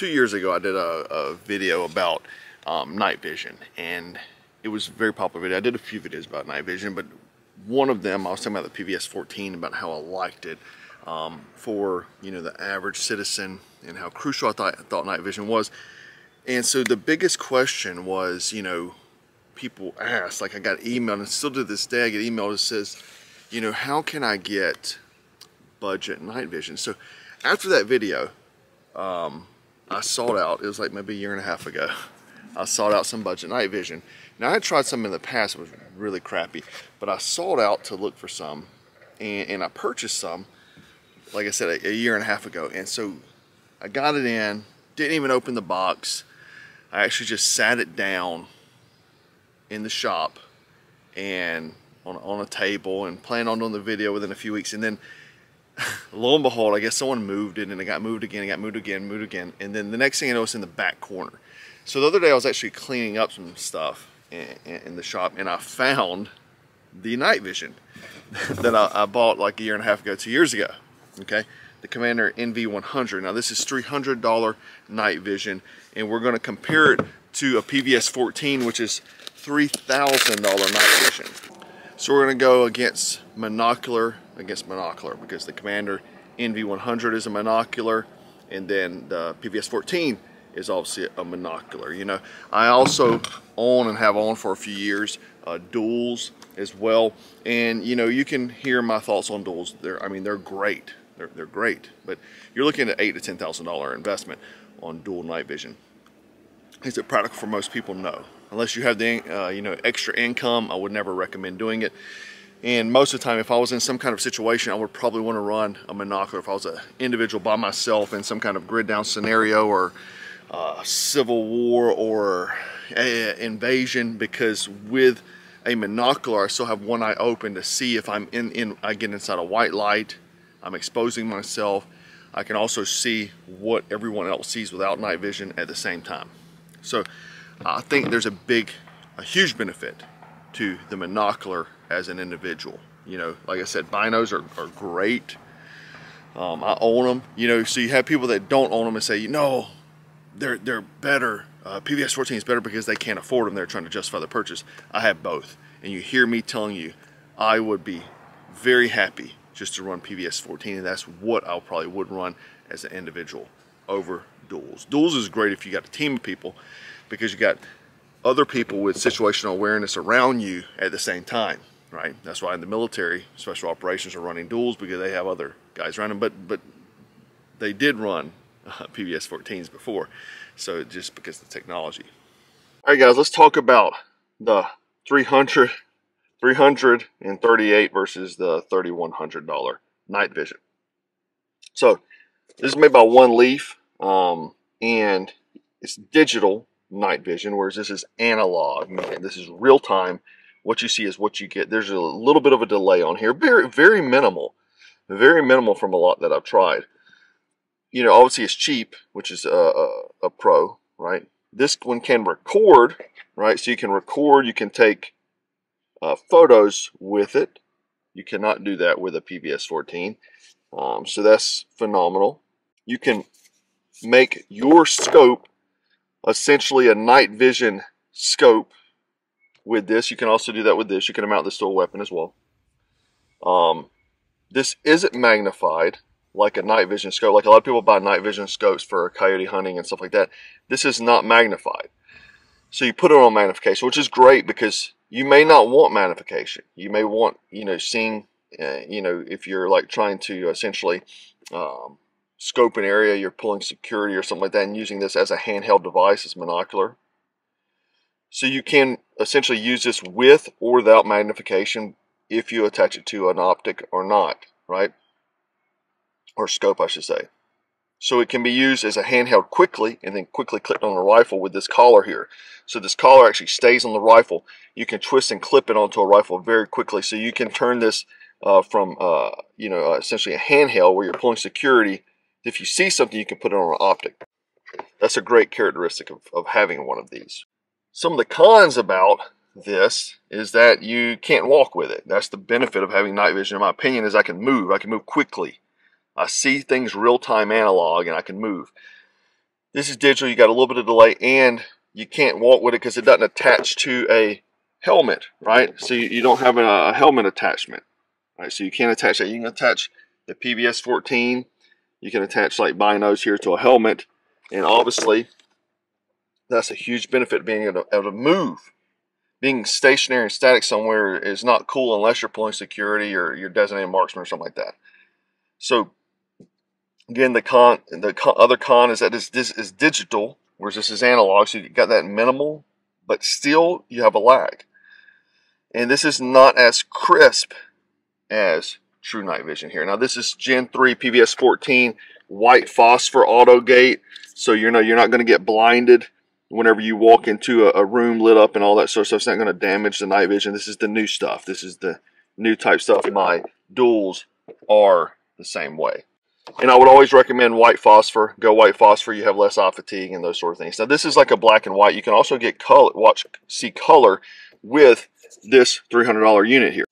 2 years ago, I did a video about night vision, and it was a very popular video. I did a few videos about night vision, but one of them, I was talking about the PVS-14, about how I liked it for, you know, the average citizen, and how crucial I thought night vision was. And so the biggest question was, you know, people asked, like I got emailed, and still to this day I get emailed that says, you know, how can I get budget night vision? So after that video, I sought out, it was like maybe a year and a half ago, I sought out some budget night vision. Now, I had tried some in the past, it was really crappy, but I sought out to look for some, and I purchased some, like I said, a year and a half ago. And so I got it in, didn't even open the box. I actually just sat it down in the shop and on a table, and planned on doing the video within a few weeks. And then lo and behold, I guess someone moved it, and it got moved again, it got moved again. And then the next thing I know, it's in the back corner. So the other day I was actually cleaning up some stuff in the shop, and I found the night vision that I bought like a year and a half ago, 2 years ago. Okay, the Commander NV-100. Now this is $300 night vision, and we're going to compare it to a PVS-14, which is $3,000 night vision. So we're going to go against monocular, because the Commander NV-100 is a monocular, and then the PVS-14 is obviously a monocular. You know, I also own and have owned for a few years duals as well, and you know, you can hear my thoughts on duals. They're, I mean, they're great. They're great, but you're looking at $8,000 to $10,000 investment on dual night vision. Is it practical for most people? No, unless you have the you know, extra income. I would never recommend doing it. And most of the time, if I was in some kind of situation, I would probably want to run a monocular. If I was an individual by myself in some kind of grid down scenario, or civil war, or invasion, because with a monocular, I still have one eye open to see if I'm I get inside a white light, I'm exposing myself. I can also see what everyone else sees without night vision at the same time. So I think there's a huge benefit to the monocular as an individual. You know, like I said, binos are great. I own them, you know, so you have people that don't own them and say, you know, they're better. PVS-14 is better because they can't afford them. They're trying to justify the purchase. I have both. And you hear me telling you, I would be very happy just to run PVS-14, and that's what I probably would run as an individual over duals. Duals is great if you got a team of people, because you got other people with situational awareness around you at the same time, right? That's why in the military, special operations are running duals, because they have other guys around them, but they did run PVS-14s before, so just because of the technology. All right, guys, let's talk about the 338 versus the $3,100 night vision. So this is made by One Leaf, and it's digital night vision, whereas this is analog. Man, this is real time. What you see is what you get. There's a little bit of a delay on here, very minimal from a lot that I've tried. You know, obviously it's cheap, which is a pro, right? This one can record, right? So you can record, you can take photos with it. You cannot do that with a PVS-14. So that's phenomenal. You can make your scope essentially a night vision scope with this. You can also do that with this. You can mount this to a weapon as well. This isn't magnified like a night vision scope. Like a lot of people buy night vision scopes for coyote hunting and stuff like that. This is not magnified. So you put it on magnification, which is great, because you may not want magnification. You may want, you know, seeing, you know, if you're like trying to essentially scope an area, you're pulling security or something like that, and using this as a handheld device, as monocular. So you can essentially use this with or without magnification if you attach it to an optic or not, right? Or scope, I should say. So it can be used as a handheld quickly, and then quickly clipped on a rifle with this collar here. So this collar actually stays on the rifle. You can twist and clip it onto a rifle very quickly. So you can turn this from, you know, essentially a handheld where you're pulling security. If you see something, you can put it on an optic. That's a great characteristic of having one of these. Some of the cons about this is that you can't walk with it. That's the benefit of having night vision, in my opinion, is I can move. I can move quickly. I see things real-time analog, and I can move. This is digital, you got a little bit of delay, and you can't walk with it because it doesn't attach to a helmet, right? So you don't have a helmet attachment, right? So you can't attach that. You can attach the PVS-14, you can attach like binos here to a helmet, and obviously that's a huge benefit, being able to move. Being stationary and static somewhere is not cool unless you're pulling security or you're designated marksman or something like that. So again, the other con is that this is digital, whereas this is analog, so you got that minimal, but still you have a lag. And this is not as crisp as true night vision here. Now this is Gen 3 PVS-14 white phosphor auto gate, so you're not going to get blinded whenever you walk into a room lit up and all that sort of stuff. It's not going to damage the night vision. This is the new stuff. This is the new type stuff. My duals are the same way. And I would always recommend white phosphor. Go white phosphor. You have less eye fatigue and those sort of things. Now this is like a black and white. You can also get color, see color with this $300 unit here.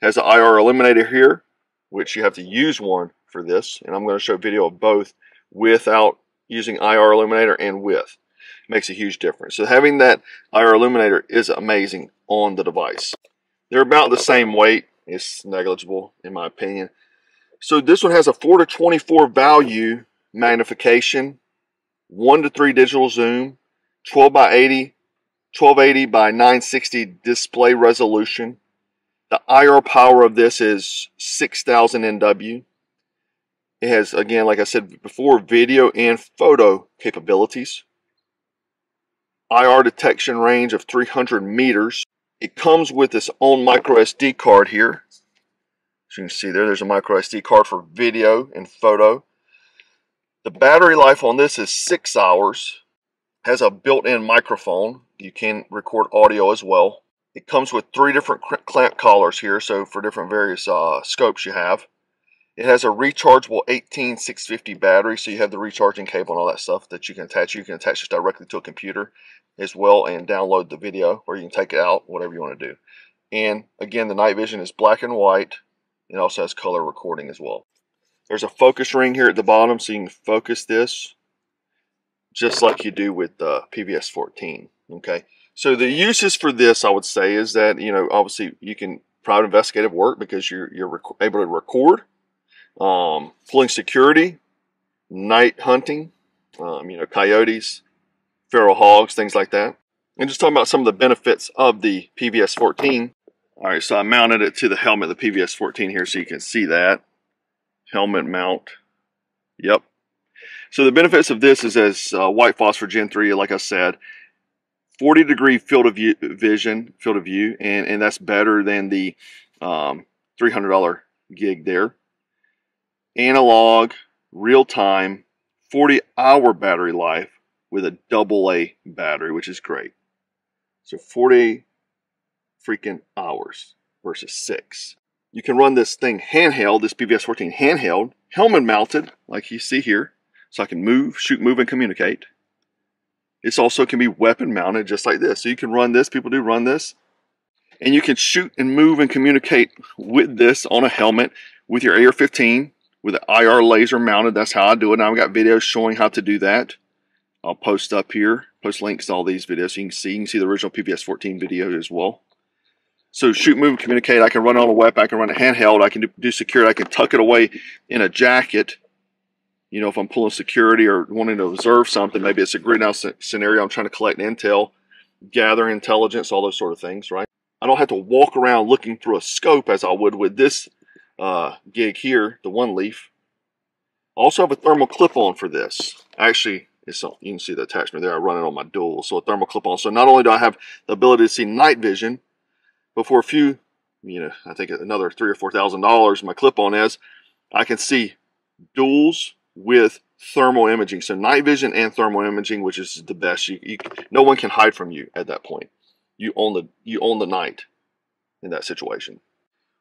It has an IR illuminator here, which you have to use one for this. And I'm going to show a video of both without using IR illuminator and with. Makes a huge difference. So having that IR illuminator is amazing on the device. They're about the same weight. It's negligible in my opinion. So this one has a 4:24 value magnification, 1:3 digital zoom, 12x80, 1280 by 960 display resolution. The IR power of this is 6,000 NW. It has, again, like I said before, video and photo capabilities. IR detection range of 300 meters. It comes with its own micro SD card here. As you can see there, there's a micro SD card for video and photo. The battery life on this is 6 hours. Has a built-in microphone. You can record audio as well. It comes with 3 different clamp collars here, so for different various scopes you have. It has a rechargeable 18650 battery, so you have the recharging cable and all that stuff that you can attach. You can attach this directly to a computer as well and download the video, or you can take it out, whatever you want to do. And again, the night vision is black and white. It also has color recording as well. There's a focus ring here at the bottom, so you can focus this just like you do with the PVS-14. Okay, so the uses for this, I would say, is that, you know, obviously you can private investigative work because you're able to record. Pulling security, night hunting, you know, coyotes, feral hogs, things like that. And just talking about some of the benefits of the PVS-14. All right, so I mounted it to the helmet, the PVS-14 here, so you can see that. Helmet mount. Yep. So the benefits of this is as white phosphor Gen 3, like I said, 40-degree field of view, and that's better than the $300 gig there. Analog, real-time, 40-hour battery life with a AA battery, which is great. So 40 freaking hours versus 6. You can run this thing handheld, this PVS-14 handheld, helmet-mounted, like you see here, so I can move, shoot, move, and communicate. This also can be weapon-mounted, just like this. So you can run this, people do run this, and you can shoot and move and communicate with this on a helmet with your AR-15, with the IR laser mounted. That's how I do it. Now I've got videos showing how to do that. I'll post up here, post links to all these videos so you can see the original PVS-14 video as well. So shoot, move, communicate. I can run on a weapon. I can run a handheld. I can do security. I can tuck it away in a jacket. You know, if I'm pulling security or wanting to observe something, maybe it's a greenhouse scenario. I'm trying to collect intel, gather intelligence, all those sort of things, right? I don't have to walk around looking through a scope as I would with this gig here, the One Leaf. I also have a thermal clip-on for this. Actually, you can see the attachment there. I run it on my dual, so a thermal clip-on. So not only do I have the ability to see night vision, but for a few, you know, I think another $3,000 or $4,000, my clip-on is, I can see duals with thermal imaging. So night vision and thermal imaging, which is the best. No one can hide from you at that point. You own the night in that situation.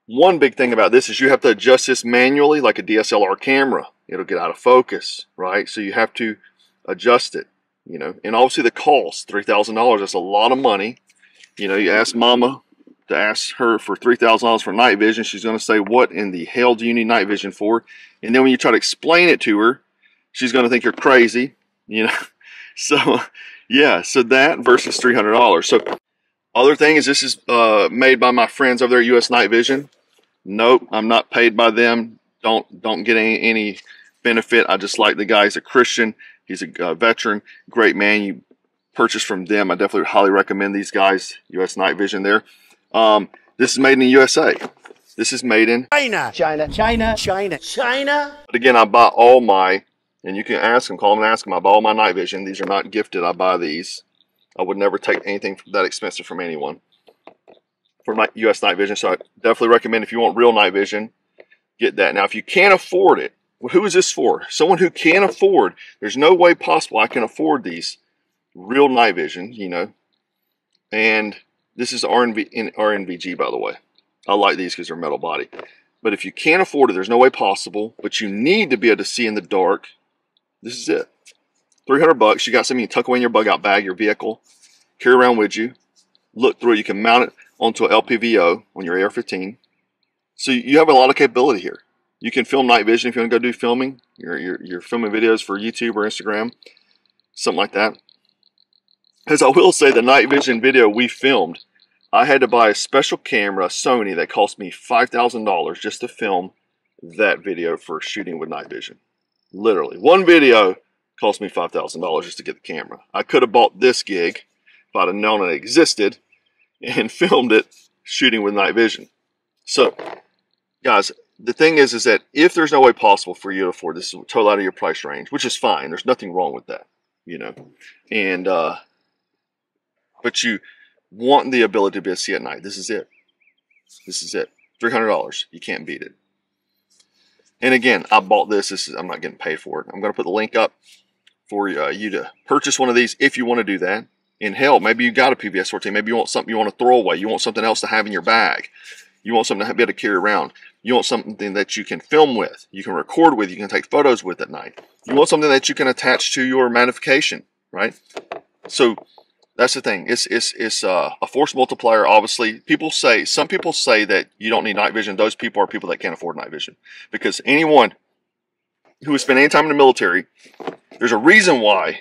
One big thing about this is you have to adjust this manually like a DSLR camera. It'll get out of focus, right? So you have to adjust it, you know. And obviously the cost, $3,000, that's a lot of money. You know, you ask mama to ask her for $3,000 for night vision. She's going to say, what in the hell do you need night vision for? And then when you try to explain it to her, she's going to think you're crazy, you know. So yeah, so that versus $300. So other thing is, this is made by my friends over there, US Night Vision. Nope, I'm not paid by them. Don't get any benefit. I just like the guy. He's a Christian. He's a veteran. Great man. You purchase from them. I definitely would highly recommend these guys. US Night Vision there. This is made in the USA. This is made in China. China. China. China. China. But again, I buy all my, and you can ask them, call them and ask them. I buy all my night vision. These are not gifted. I buy these. I would never take anything that expensive from anyone for my US night vision. So I definitely recommend, if you want real night vision, get that. Now, if you can't afford it, well, who is this for? Someone who can afford. There's no way possible I can afford these real night vision, you know. And this is RNVG, by the way. I like these because they're metal body. But if you can't afford it, there's no way possible, but you need to be able to see in the dark, this is it. 300 bucks. You got something you tuck away in your bug out bag, your vehicle, carry around with you, look through it. You can mount it onto an LPVO on your AR-15. So you have a lot of capability here. You can film night vision if you want to go do filming. You're filming videos for YouTube or Instagram, something like that. As I will say, the night vision video we filmed, I had to buy a special camera, Sony, that cost me $5,000 just to film that video for shooting with night vision. Literally. One video cost me $5,000 just to get the camera. I could have bought this gig if I'd have known it existed and filmed it shooting with night vision. So, guys, the thing is that if there's no way possible for you to afford this, is totally out of your price range, which is fine. There's nothing wrong with that, you know. And, but you want the ability to be able to see at night. This is it. This is it. $300. You can't beat it. And again, I bought this. I'm not getting paid for it. I'm going to put the link up for you to purchase one of these if you want to do that. And hell, maybe you got a PVS-14. Maybe you want something you want to throw away. You want something else to have in your bag. You want something to be able to carry around. You want something that you can film with. You can record with. You can take photos with at night. You want something that you can attach to your magnification, right? So that's the thing. It's a force multiplier. Obviously, some people say that you don't need night vision. Those people are people that can't afford night vision, because anyone who has spent any time in the military, there's a reason why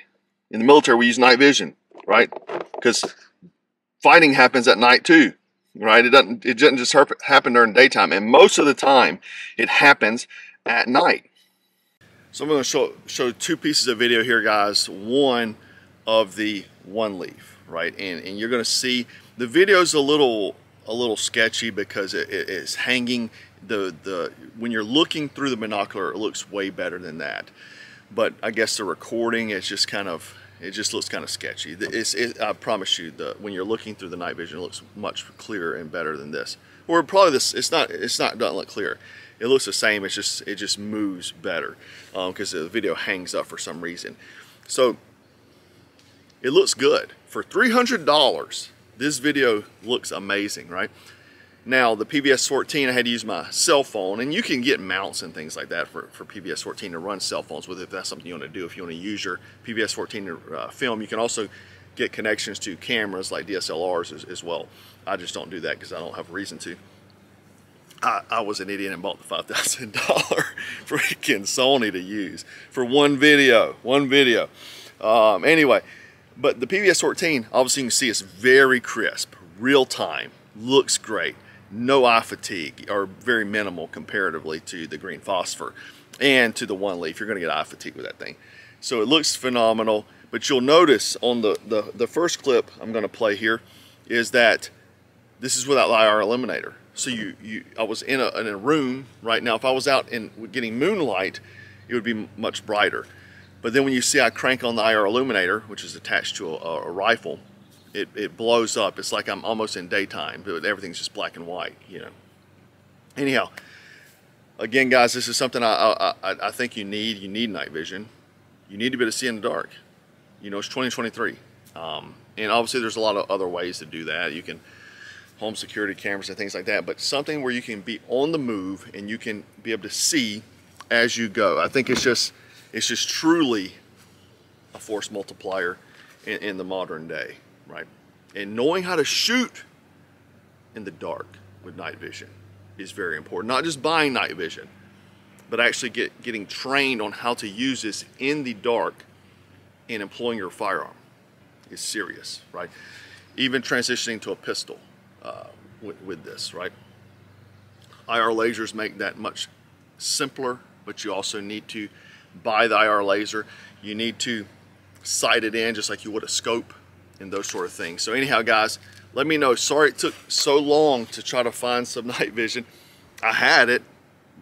in the military we use night vision, right? Because fighting happens at night too, right? It doesn't just happen during daytime, and most of the time it happens at night. So I'm going to show two pieces of video here, guys. One of the One Leaf, right? And you're going to see the video's a little sketchy because it's hanging. When you're looking through the binocular, it looks way better than that. But I guess the recording, it just looks kind of sketchy. I promise you, when you're looking through the night vision, it looks much clearer and better than this. Or probably this. It doesn't look clear. It looks the same. It just moves better because the video hangs up for some reason. So it looks good. For $300, this video looks amazing, right? Now, the PVS-14, I had to use my cell phone, and you can get mounts and things like that for PVS-14 to run cell phones with, if that's something you want to do. If you want to use your PVS-14 to film, you can also get connections to cameras like DSLRs as well. I just don't do that because I don't have a reason to. I was an idiot and bought the $5,000 freaking Sony to use for one video. Anyway. But the PVS-14, obviously you can see it's very crisp, real time, looks great, no eye fatigue, or very minimal comparatively to the green phosphor and to the One Leaf. You're going to get eye fatigue with that thing. So it looks phenomenal, but you'll notice on the first clip I'm going to play here is that this is without IR illuminator. So I was in a room right now. If I was out and getting moonlight, it would be much brighter. But then when you see I crank on the IR illuminator, which is attached to a rifle, it blows up. It's like I'm almost in daytime, but everything's just black and white, you know. Anyhow, again, guys, this is something I think you need. You need night vision. You need to be able to see in the dark. You know, it's 2023. And obviously there's a lot of other ways to do that. You can home security cameras and things like that, but something where you can be on the move and you can be able to see as you go. I think it's just truly a force multiplier in the modern day, right? And knowing how to shoot in the dark with night vision is very important. Not just buying night vision, but actually getting trained on how to use this in the dark in employing your firearm is serious, right? Even transitioning to a pistol with this, right? IR lasers make that much simpler, but you also need to buy the IR laser. You need to sight it in just like you would a scope and those sort of things. So anyhow, guys, let me know. Sorry it took so long to try to find some night vision. I had it,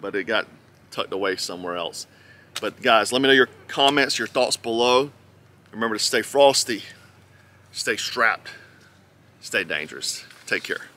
but it got tucked away somewhere else. But guys, let me know your comments, your thoughts below. Remember to stay frosty, stay strapped, stay dangerous. Take care.